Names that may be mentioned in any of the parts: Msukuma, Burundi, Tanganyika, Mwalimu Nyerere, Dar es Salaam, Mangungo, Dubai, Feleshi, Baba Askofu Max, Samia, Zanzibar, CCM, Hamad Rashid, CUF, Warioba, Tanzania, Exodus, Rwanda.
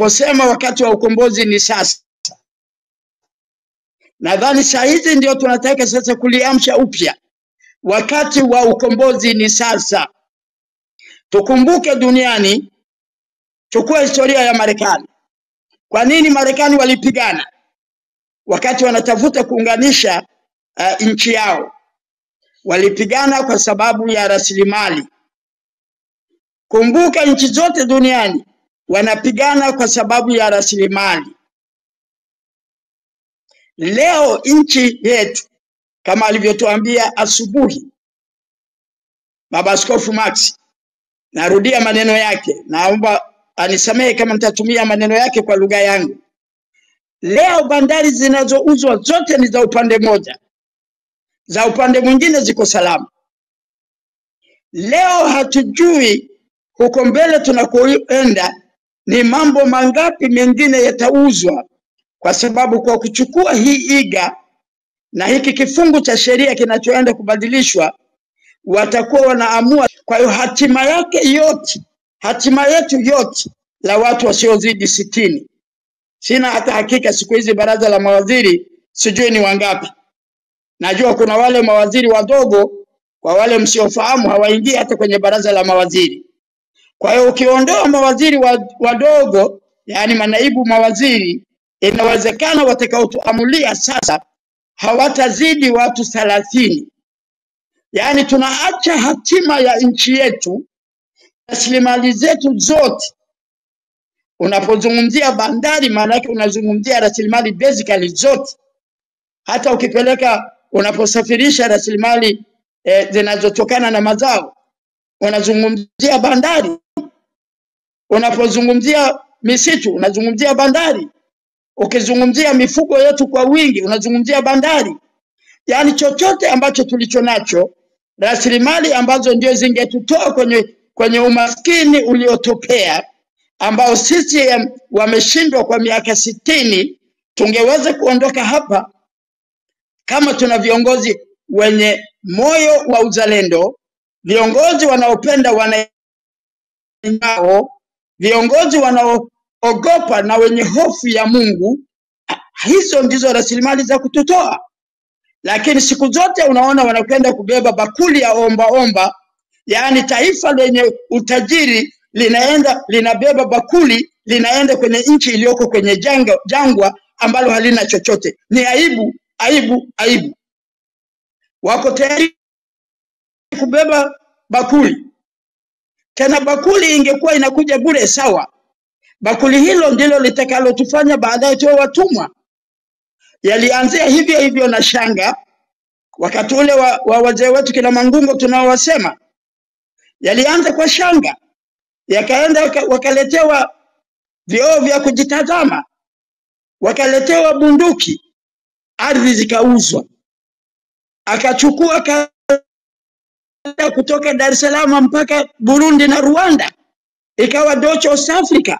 Kusema wakati wa ukombozi ni sasa. Nadhani saa hizi ndio tunataka sasa kuliamsha upya. Wakati wa ukombozi ni sasa. Tukumbuke duniani, chukua historia ya Marekani. Kwa nini Marekani walipigana? Wakati wanatafuta kuunganisha nchi yao. Walipigana kwa sababu ya rasilimali. Kumbuka nchi zote duniani wanapigana kwa sababu ya rasilimali. Leo nchi yetu kama alivyotuambia asubuhi Baba Askofu Max, narudia maneno yake, naomba anisamehe kama nitatumia maneno yake kwa lugha yangu. Leo bandari zinazouzwa zote ni za upande moja, za upande mwingine ziko salama. Leo hatujui huko mbele tunakoenda ni mambo mangapi mengine yatauzwa, kwa sababu kwa kuchukua hii iga na hiki kifungu cha sheria kinachoenda kubadilishwa watakuwa wanaamua. Kwa hiyo hatima yake yote, hatima yetu yote, la watu wasiozidi 60. Sina hata hakika siku hizi baraza la mawaziri sijui ni wangapi. Najua kuna wale mawaziri wadogo, kwa wale msiofahamu hawaingii hata kwenye baraza la mawaziri. Kwa hiyo ukiondoa mawaziri wadogo, yani manaibu mawaziri, inawezekana watakaotuamulia sasa hawatazidi watu 30. Yani tunaacha hatima ya nchi yetu, rasilimali zetu zote. Unapozungumzia bandari maana yake unazungumzia rasilimali basically zote. Hata ukipeleka, unaposafirisha rasilimali zinazotokana na mazao, unazungumzia bandari. Unapozungumzia misitu unazungumzia bandari. Ukizungumzia mifugo yetu kwa wingi unazungumzia bandari. Yani chochote ambacho tulicho nacho, rasilimali ambazo ndio zingetutoa kwenye umaskini uliotopea ambao CCM wameshindwa kwa miaka 60, tungeweza kuondoka hapa kama tuna viongozi wenye moyo wa uzalendo, viongozi wanaopenda wanao, viongozi wanaoogopa na wenye hofu ya Mungu. Hizo ndizo rasilimali za kututoa. Lakini siku zote unaona wanapenda kubeba bakuli ya omba-omba. Yaani taifa lenye utajiri linabeba bakuli, linaenda kwenye nchi iliyoko kwenye jangwa ambalo halina chochote. Ni aibu, aibu, aibu. Wako tayari kubeba bakuli. Tena bakuli ingekuwa inakuja bure, sawa. Bakuli hilo ndilo litakalotufanya baadaye tuwe watumwa. Yalianzia hivyo hivyo na shanga wakati ule wa wazee wetu kina Mangungo tunaowasema. Yalianza kwa shanga, yakaenda wakaletewa vioo vya kujitazama, wakaletewa bunduki, ardhi zikauzwa. Akachukua kutoka Dar es Salaam mpaka Burundi na Rwanda, ikawa Deutsche Africa.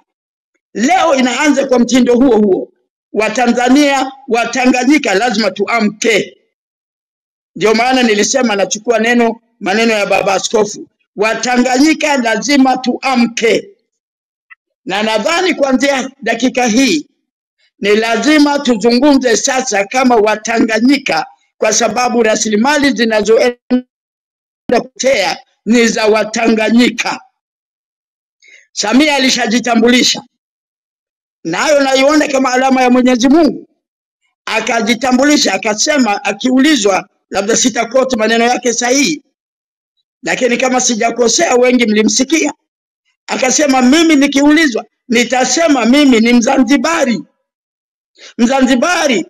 Leo inaanza kwa mtindo huo huo. Watanzania, Watanganyika lazima tuamke. Ndio maana nilisema nachukua maneno ya Baba Askofu. Watanganyika lazima tuamke. Na nadhani kuanzia dakika hii ni lazima tuzungumze sasa kama Watanganyika, kwa sababu rasilimali zinazoenda kutea ni za Watanganyika. Samia alishajitambulisha, nayo naiona kama alama ya Mwenyezi Mungu. Akajitambulisha akasema, akiulizwa, labda sitakoti maneno yake sahihi lakini kama sijakosea wengi mlimsikia, akasema mimi nikiulizwa nitasema mimi ni Mzanzibari. Mzanzibari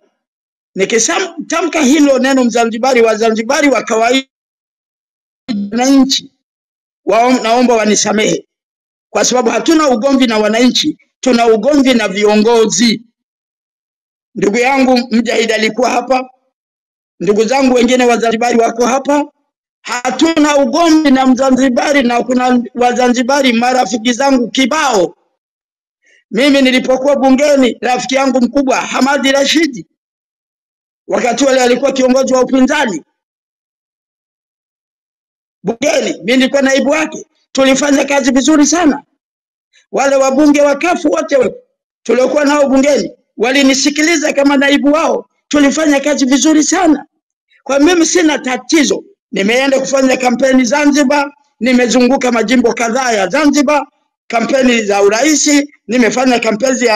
nikitamka hilo neno Mzanzibari, Wazanzibari wa kawaida wananchi, naomba wanisamehe kwa sababu hatuna ugomvi na wananchi, tuna ugomvi na viongozi. Ndugu yangu Mjahid alikuwa hapa, ndugu zangu wengine Wazanzibari wako hapa. Hatuna ugomvi na Mzanzibari na kuna Wazanzibari marafiki zangu kibao. Mimi nilipokuwa bungeni, rafiki yangu mkubwa Hamad Rashid, wakati wale alikuwa kiongozi wa upinzani bungeni, mimi nilikuwa naibu wake, tulifanya kazi vizuri sana. Wale wabunge wa CUF wote tuliokuwa nao bungeni walinisikiliza kama naibu wao, tulifanya kazi vizuri sana. Kwa mimi sina tatizo, nimeenda kufanya kampeni Zanzibar, nimezunguka majimbo kadhaa ya Zanzibar, kampeni za uraisi, nimefanya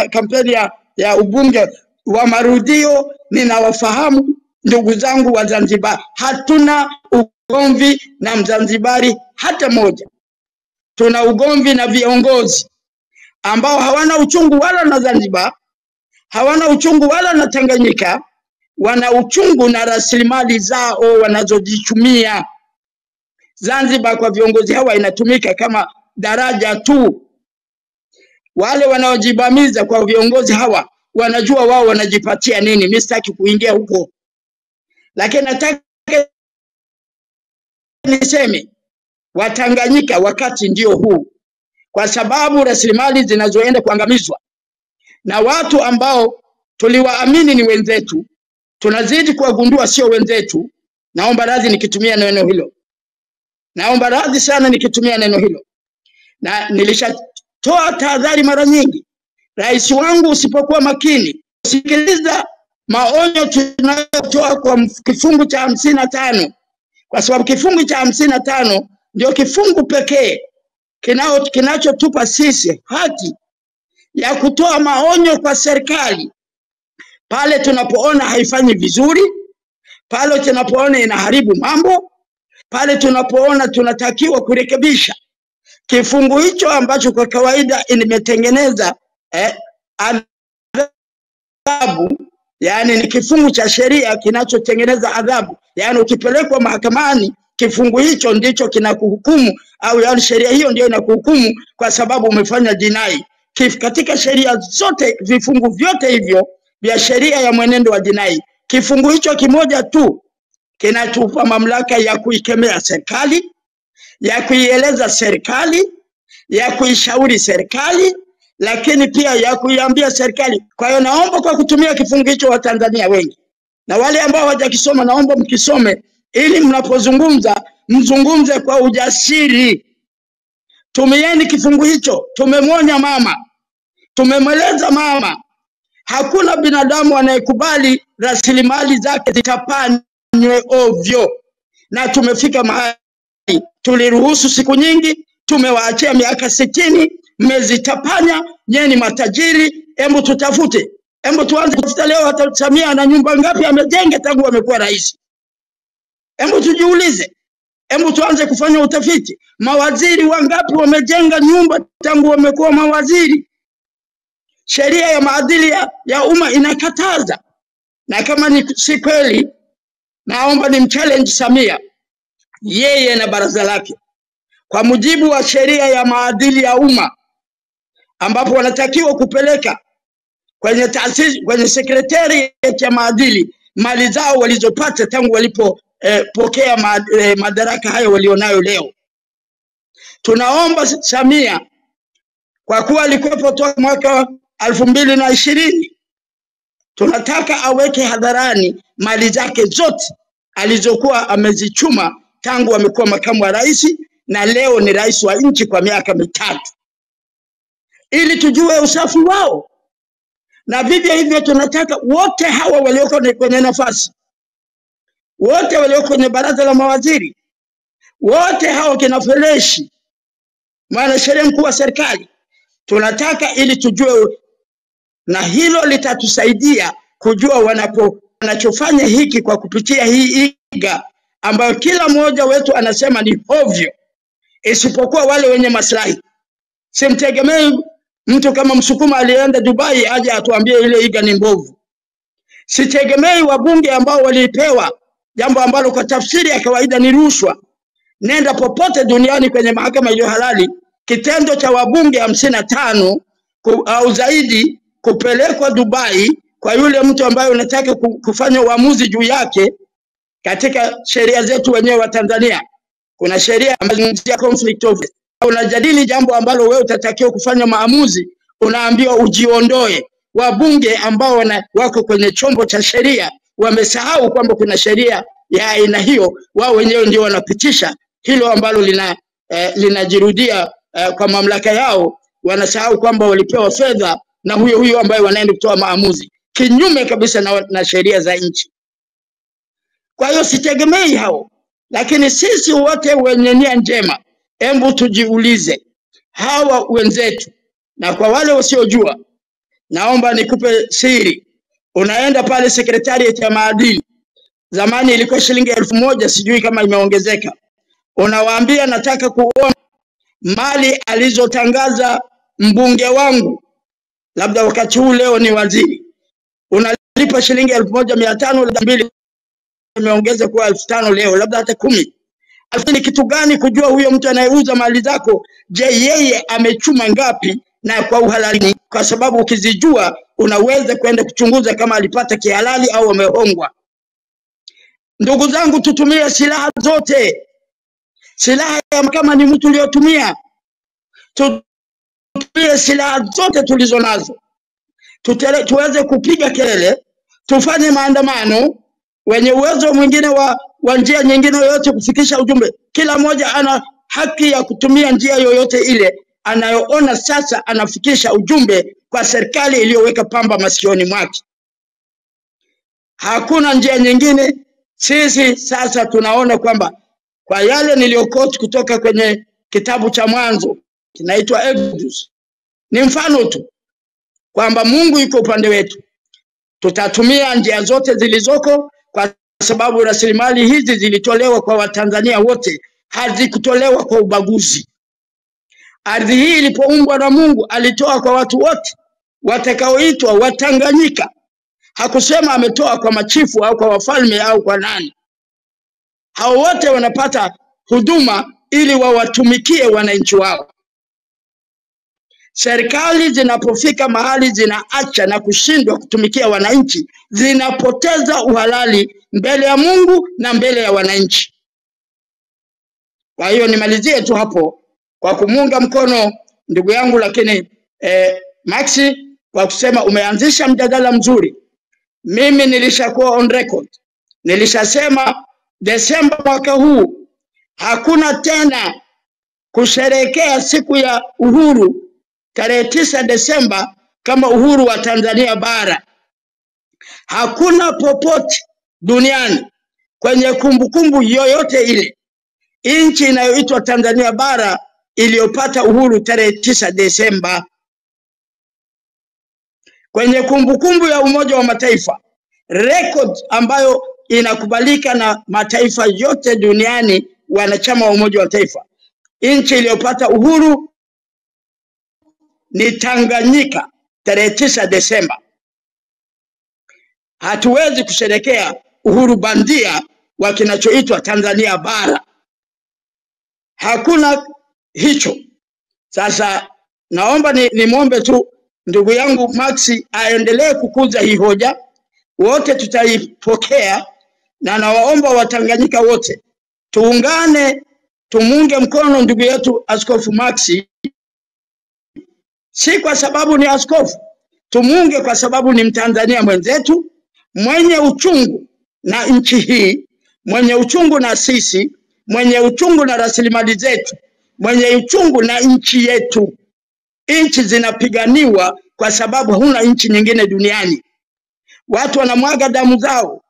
kampeni ya ubunge wa marudio. Ninawafahamu ndugu zangu wa Zanzibar, hatuna ugomvi na Mzanzibari hata moja. Tuna ugomvi na viongozi ambao hawana uchungu wala na Zanzibar, hawana uchungu wala na Tanganyika, wana uchungu na rasilimali zao wanazojichumia. Zanzibar kwa viongozi hawa inatumika kama daraja tu. Wale wanaojibamiza kwa viongozi hawa wanajua wao wanajipatia nini. Mimi sitaki kuingia huko, lakini nataka niseme Watanganyika, wakati ndio huu, kwa sababu rasilimali zinazoenda kuangamizwa na watu ambao tuliwaamini ni wenzetu, tunazidi kuwagundua sio wenzetu. Naomba radhi nikitumia neno hilo, naomba radhi sana nikitumia neno hilo. Na nilishatoa tahadhari mara nyingi, rais wangu usipokuwa makini, usikiliza maonyo tunayotoa kwa kifungu cha 55, kwa sababu kifungu cha 55 ndio kifungu pekee kinachotupa sisi haki ya kutoa maonyo kwa serikali pale tunapoona haifanyi vizuri, pale tunapoona inaharibu mambo, pale tunapoona tunatakiwa kurekebisha. Kifungu hicho ambacho kwa kawaida imetengeneza adhabu, yani ni kifungu cha sheria kinachotengeneza adhabu, yani ukipelekwa mahakamani kifungu hicho ndicho kinakuhukumu, au yani sheria hiyo ndio inakuhukumu kwa sababu umefanya jinai. Katika sheria zote, vifungu vyote hivyo vya sheria ya mwenendo wa jinai, kifungu hicho kimoja tu kinatupa mamlaka ya kuikemea serikali, ya kuieleza serikali, ya kuishauri serikali, lakini pia ya kuiambia serikali. Kwa hiyo naomba kwa kutumia kifungu hicho wa Tanzania wengi, na wale ambao hawajakisoma naomba mkisome, ili mnapozungumza mzungumze kwa ujasiri. Tumieni kifungu hicho. Tumemwonya mama, tumemweleza mama, hakuna binadamu anayekubali rasilimali zake zitapanywe ovyo. Na tumefika mahali tuliruhusu siku nyingi, tumewaachia miaka 60, mmezitapanya. Nyeni matajiri, hebu tutafute, hebu tuanze kutafuta leo. Hata Samia ana nyumba ngapi amejenga tangu amekuwa rais? Hebu tujiulize, hebu tuanze kufanya utafiti. Mawaziri wangapi wamejenga nyumba tangu wamekuwa mawaziri? Sheria ya maadili ya umma inakataza. Na kama ni si kweli, naomba nimchallenge Samia, yeye na baraza lake, kwa mujibu wa sheria ya maadili ya umma, ambapo wanatakiwa kupeleka kwenye taasisi, kwenye sekretarieti ya maadili mali zao walizopata tangu walipo pokea madaraka hayo walionayo leo. Tunaomba Samia, kwa kuwa alikuwepo toka mwaka 2020, tunataka aweke hadharani mali zake zote alizokuwa amezichuma tangu amekuwa makamu wa rais na leo ni rais wa nchi kwa miaka 3, ili tujue usafi wao. Na vivyo hivyo tunataka wote hawa walioko kwenye nafasi, wote walioko kwenye baraza la mawaziri, wote hao kina Feleshi, mwanasheria mkuu wa serikali, tunataka ili tujue. Na hilo litatusaidia kujua wanachofanya hiki kwa kupitia hii iga ambayo kila mmoja wetu anasema ni ovyo, isipokuwa wale wenye maslahi. Simtegemee mtu kama Msukuma alienda Dubai aje atuambie ile iga ni mbovu. Sitegemei wabunge ambao walipewa jambo ambalo kwa tafsiri ya kawaida ni rushwa. Nenda popote duniani kwenye mahakama iliyo halali, kitendo cha wabunge 55 au zaidi kupelekwa Dubai kwa yule mtu ambaye unataka kufanya uamuzi juu yake. Katika sheria zetu wenyewe wa Tanzania kuna sheria ambazo ni conflict of, unajadili jambo ambalo wewe utatakiwa kufanya maamuzi, unaambiwa ujiondoe. Wabunge ambao wako kwenye chombo cha sheria wamesahau kwamba kuna sheria ya aina hiyo. Wao wenyewe ndio wanapitisha hilo ambalo linajirudia kwa mamlaka yao. Wanasahau kwamba walipewa fedha na huyo huyo ambaye wanaenda kutoa maamuzi kinyume kabisa na sheria za nchi. Kwa hiyo sitegemei hao, lakini sisi wote wenye nia njema, hebu tujiulize hawa wenzetu. Na kwa wale wasiojua, naomba nikupe siri. Unaenda pale Sekretarieti ya Maadili, zamani ilikuwa shilingi 1000, sijui kama imeongezeka. Unawaambia nataka kuona mali alizotangaza mbunge wangu, labda wakati huu leo ni waziri. Unalipa shilingi 1500, labda 2000 imeongeza kuwa 5000 leo, labda hata 10. Ni kitu gani kujua huyo mtu anayeuza mali zako, je, yeye amechuma ngapi na kwa uhalali? Kwa sababu ukizijua unaweza kwenda kuchunguza kama alipata kihalali au amehongwa. Ndugu zangu, tutumie silaha zote. Silaha ya mahakama ni mtu uliotumia. Tutumie silaha zote tulizo nazo. Tuweze kupiga kelele, tufanye maandamano, wenye uwezo mwingine wa njia nyingine yoyote kufikisha ujumbe. Kila mmoja ana haki ya kutumia njia yoyote ile anayoona sasa anafikisha ujumbe kwa serikali iliyoweka pamba masikioni mwake. Hakuna njia nyingine. Sisi sasa tunaona kwamba kwa yale niliyokoti kutoka kwenye kitabu cha Mwanzo kinaitwa Exodus ni mfano tu kwamba Mungu yuko upande wetu. Tutatumia njia zote zilizoko, kwa sababu rasilimali hizi zilitolewa kwa Watanzania wote, hazikutolewa kwa ubaguzi. Ardhi hii ilipoumbwa na Mungu alitoa kwa watu wote watakaoitwa Watanganyika. Hakusema ametoa kwa machifu au kwa wafalme au kwa nani. Hao wote wanapata huduma ili wawatumikie wananchi wao. Serikali zinapofika mahali zinaacha na kushindwa kutumikia wananchi, zinapoteza uhalali mbele ya Mungu na mbele ya wananchi. Kwa hiyo nimalizie tu hapo kwa kumunga mkono ndugu yangu, lakini Maxi, kwa kusema umeanzisha mjadala mzuri. Mimi nilishakuwa on record, nilishasema Desemba mwaka huu hakuna tena kusherehekea siku ya uhuru tarehe 9 Desemba kama uhuru wa Tanzania bara. Hakuna popote duniani kwenye kumbukumbu yoyote ile nchi inayoitwa Tanzania bara iliyopata uhuru tarehe 9 Desemba. Kwenye kumbukumbu ya Umoja wa Mataifa, record ambayo inakubalika na mataifa yote duniani wanachama wa Umoja wa Mataifa, nchi iliyopata uhuru ni Tanganyika tarehe 9 Desemba. Hatuwezi kusherehekea uhuru bandia wa kinachoitwa Tanzania bara. Hakuna hicho. Sasa naomba nimwombe tu ndugu yangu Maxi aendelee kukuza hii hoja, wote tutaipokea, na nawaomba Watanganyika wote tuungane, tumunge mkono ndugu yetu Askofu Maxi. Si kwa sababu ni askofu, tumunge kwa sababu ni Mtanzania mwenzetu, mwenye uchungu na nchi hii, mwenye uchungu na sisi, mwenye uchungu na rasilimali zetu, mwenye uchungu na nchi yetu. Nchi zinapiganiwa kwa sababu huna nchi nyingine duniani. Watu wanamwaga damu zao,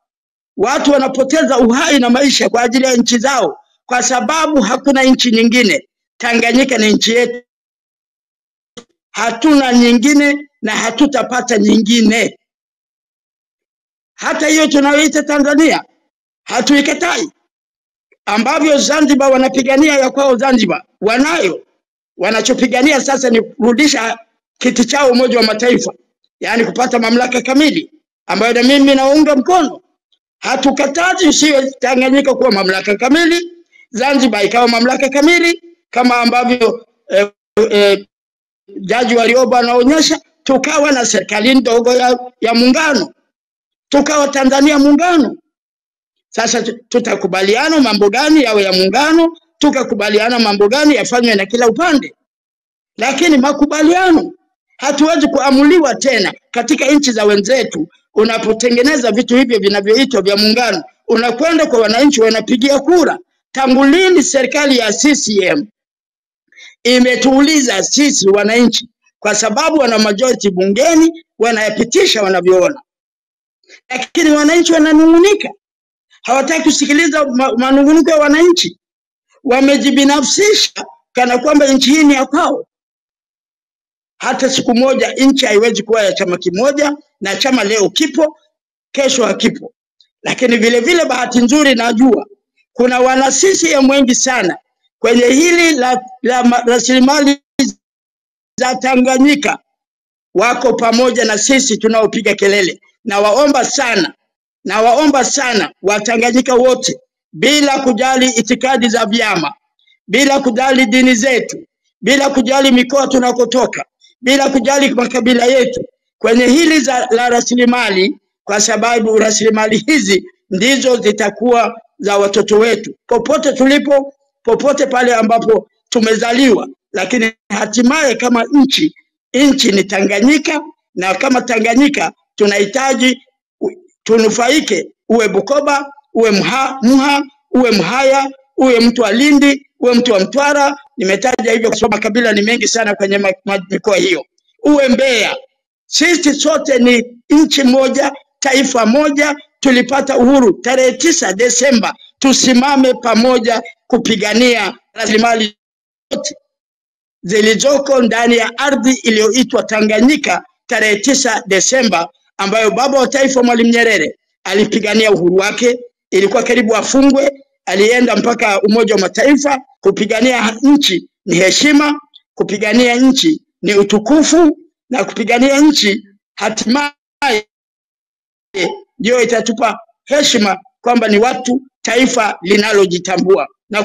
watu wanapoteza uhai na maisha kwa ajili ya nchi zao, kwa sababu hakuna nchi nyingine. Tanganyika ni nchi yetu, hatuna nyingine na hatutapata nyingine. Hata hiyo tunayoita Tanzania hatuikatai. Ambavyo Zanzibar wanapigania ya kwao Zanzibar, wanayo. Wanachopigania sasa ni kurudisha kiti chao Umoja wa Mataifa, yani kupata mamlaka kamili, ambayo na mimi naunga mkono. Hatukataji usiwe Tanganyika kuwa mamlaka kamili, Zanzibar ikawa mamlaka kamili kama ambavyo Jaji Warioba anaonyesha. Tukawa na serikali ndogo ya muungano, tukawa Tanzania muungano. Sasa tutakubaliana mambo gani yawe ya muungano, tukakubaliana mambo gani yafanywe na kila upande. Lakini makubaliano, hatuwezi kuamuliwa tena katika nchi za wenzetu. Unapotengeneza vitu hivyo vinavyoitwa vya muungano, unakwenda kwa wananchi wanapigia kura. Tangu lini serikali ya CCM imetuuliza sisi wananchi kwa sababu wana majority bungeni, wanayapitisha wanavyoona. Lakini wananchi wananungunika, hawataki kusikiliza manunguniko ya wananchi. Wamejibinafsisha kana kwamba nchi hii ni ya kwao. Hata siku moja nchi haiwezi kuwa ya chama kimoja, na chama leo kipo, kesho hakipo. Lakini vile vile bahati nzuri najua kuna wana CCM wengi sana kwenye hili la rasilimali za Tanganyika, wako pamoja na sisi tunaopiga kelele. Na waomba sana Watanganyika wote, bila kujali itikadi za vyama, bila kujali dini zetu, bila kujali mikoa tunakotoka, bila kujali makabila yetu, kwenye hili la rasilimali, kwa sababu rasilimali hizi ndizo zitakuwa za watoto wetu popote tulipo, popote pale ambapo tumezaliwa. Lakini hatimaye kama nchi ni Tanganyika, na kama Tanganyika tunahitaji tunufaike, uwe Bukoba, uwe Muha, uwe Mhaya, uwe mtu wa Lindi, uwe mtu wa Mtwara. Nimetaja hivyo kwa sababu makabila ni mengi sana kwenye mikoa hiyo. Uwe Mbeya, sisi sote ni nchi moja, taifa moja. Tulipata uhuru tarehe 9 Desemba. Tusimame pamoja kupigania rasilimali zote zilizoko ndani ya ardhi iliyoitwa Tanganyika, tarehe 9 Desemba, ambayo baba wa taifa Mwalimu Nyerere alipigania uhuru wake. Ilikuwa karibu afungwe, alienda mpaka Umoja wa Mataifa. Kupigania nchi ni heshima, kupigania nchi ni utukufu, na kupigania nchi hatimaye ndio itatupa heshima kwamba ni watu, taifa linalojitambua na